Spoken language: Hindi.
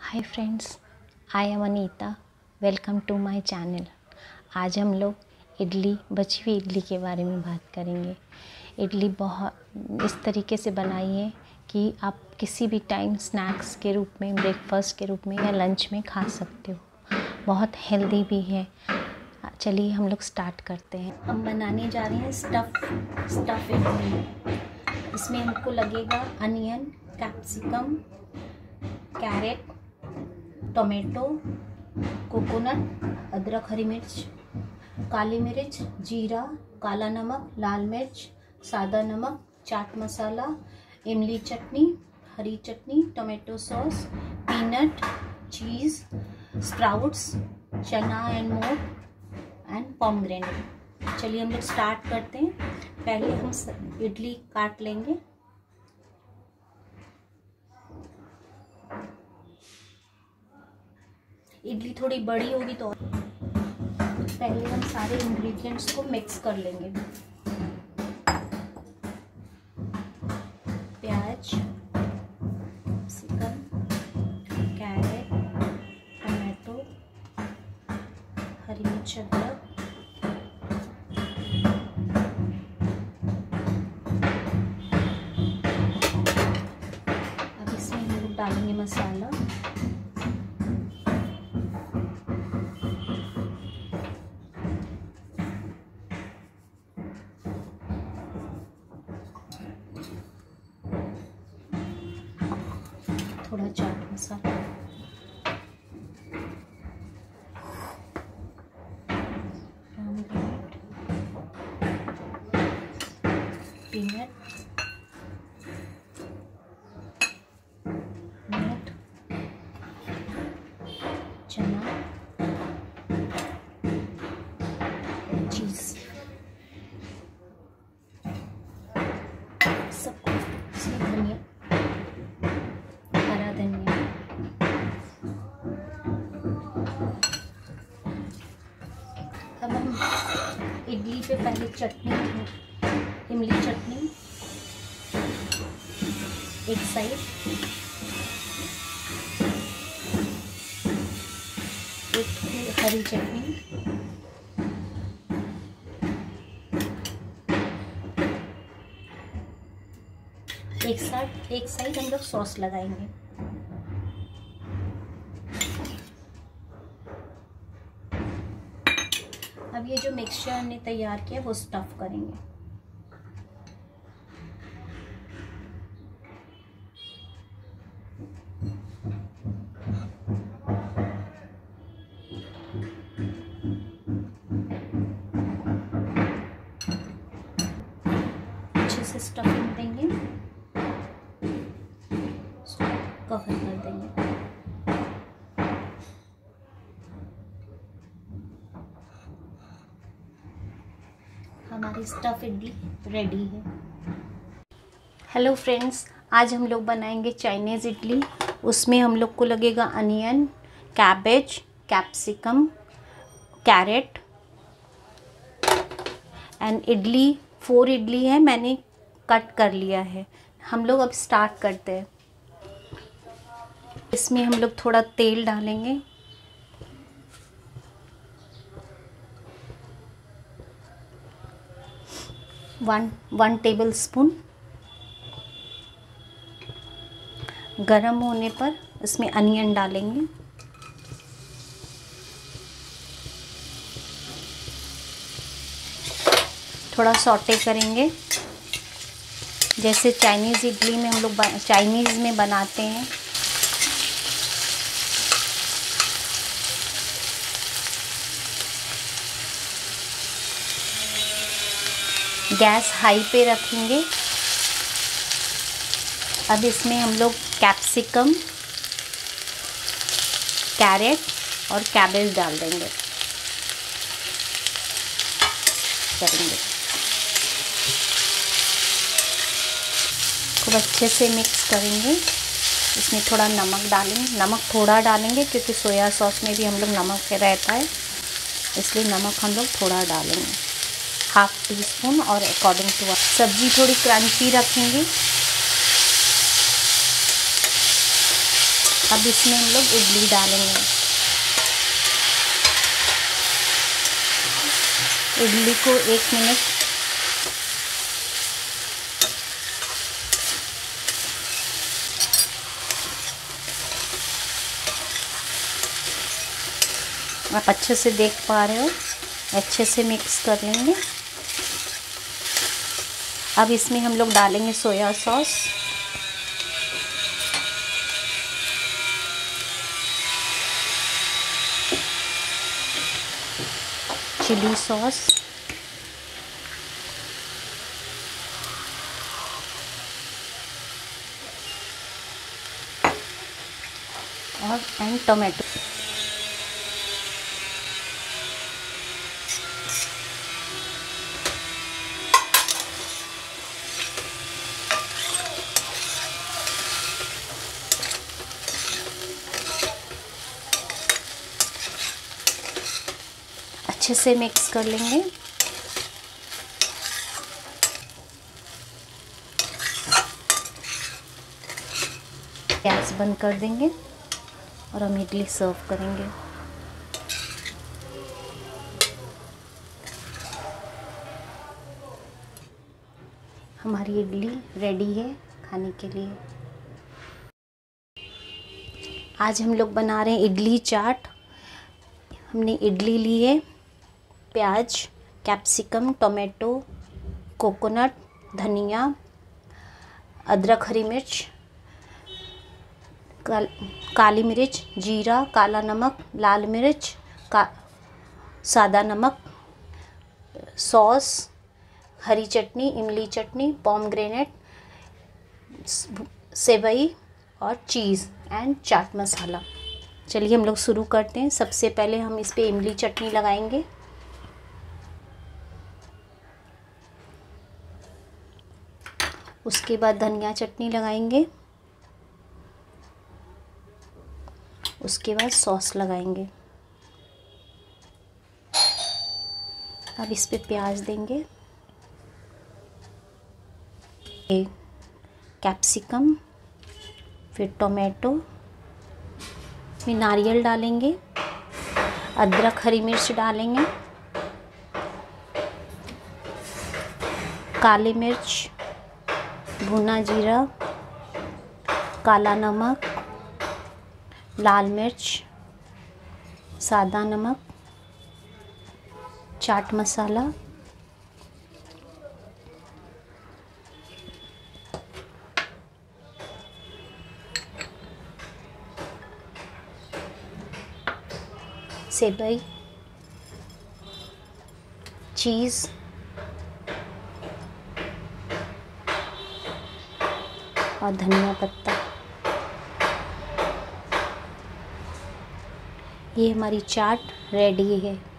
Hi friends, I am Anita, welcome to my channel. आज हम लोग इडली, बची हुई इडली के बारे में बात करेंगे। इडली बहुत इस तरीके से बनाइए कि आप किसी भी टाइम स्नैक्स के रूप में, ब्रेकफास्ट के रूप में या लंच में खा सकते हो। बहुत हेल्दी भी है। चलिए हम लोग स्टार्ट करते हैं। हम बनाने जा रहे हैं स्टफिंग। इसमें हमको लगेगा onion, capsicum, carrot, tomato, coconut, अदरक, हरी मिर्च, काली मिर्च, जीरा, काला नमक, लाल मिर्च, सादा नमक, चाट मसाला, इमली चटनी, हरी chutney, tomato sauce, peanut, cheese, sprouts, चना एंड मोट एंड पामग्रेन्ड। चलिए हम लोग स्टार्ट करते हैं। पहले हम इडली काट लेंगे। इडली थोड़ी बड़ी होगी तो पहले हम सारे इन्ग्रीडियंट्स को मिक्स कर लेंगे। प्याज, कैप्सिकम, कैरेट, टमाटो, हरी मिर्च, अदरक, अब इसमें हम लोग डालेंगे मसाला। थोड़ा चाट मसाला, पीनट, नट, चना, चीज, सब कुछ। धनिया, इडली पे पहले चटनी, इमली चटनी एक साइड, एक हरी चटनी, एक साइड हम लोग सॉस लगाएंगे। अब ये जो मिक्सचर हमने तैयार किया वो स्टफ करेंगे। अच्छे से स्टफिंग देंगे, उसको कवर कर देंगे। हमारी स्टफ इडली रेडी है। हेलो फ्रेंड्स, आज हम लोग बनाएंगे चाइनीज इडली। उसमें हम लोग को लगेगा onion, cabbage, capsicum, carrot and idli. 4 idli है, मैंने कट कर लिया है। हम लोग अब स्टार्ट करते हैं। इसमें हम लोग थोड़ा तेल डालेंगे। One tablespoon. गरम होने पर इसमें अनियन डालेंगे। थोड़ा सॉटे करेंगे। जैसे चाइनीज़ इडली में हम लोग चाइनीज़ में बनाते हैं। गैस हाई पे रखेंगे। अब इसमें हम लोग कैप्सिकम, कैरेट और कैबेज डाल देंगे खूब अच्छे से मिक्स करेंगे। इसमें थोड़ा नमक डालेंगे। नमक थोड़ा डालेंगे क्योंकि सोया सॉस में भी हम लोग नमक रहता है, इसलिए नमक हम लोग थोड़ा डालेंगे। हाफ टी स्पून और अकॉर्डिंग टू सब्जी थोड़ी क्रंची रखेंगे। अब इसमें हम लोग इडली डालेंगे। इडली को 1 मिनट आप अच्छे से देख पा रहे हो, अच्छे से मिक्स कर लेंगे। अब इसमें हम लोग डालेंगे सोया सॉस। चिली सॉस, और एंड टोमेटो। अच्छे से मिक्स कर लेंगे। गैस बंद कर देंगे और हम इडली सर्व करेंगे। हमारी इडली रेडी है खाने के लिए। आज हम लोग बना रहे हैं इडली चाट। हमने इडली ली है, प्याज, कैप्सिकम, टोमेटो, कोकोनट, धनिया, अदरक, हरी मिर्च, काली मिर्च, जीरा, काला नमक, लाल मिर्च, सादा नमक, सॉस, हरी चटनी, इमली चटनी, पामग्रेन्ड, सेवई और चीज़ एंड चाट मसाला। चलिए हम लोग शुरू करते हैं। सबसे पहले हम इस पे इमली चटनी लगाएंगे। उसके बाद धनिया चटनी लगाएंगे। उसके बाद सॉस लगाएंगे। अब इस पे प्याज देंगे, कैप्सिकम, फिर टोमेटो, फिर नारियल डालेंगे, अदरक हरी मिर्च डालेंगे, काली मिर्च, भुना जीरा, काला नमक, लाल मिर्च, सादा नमक, चाट मसाला, सेवई, चीज़, और धनिया पत्ता। ये हमारी चाट रेडी है।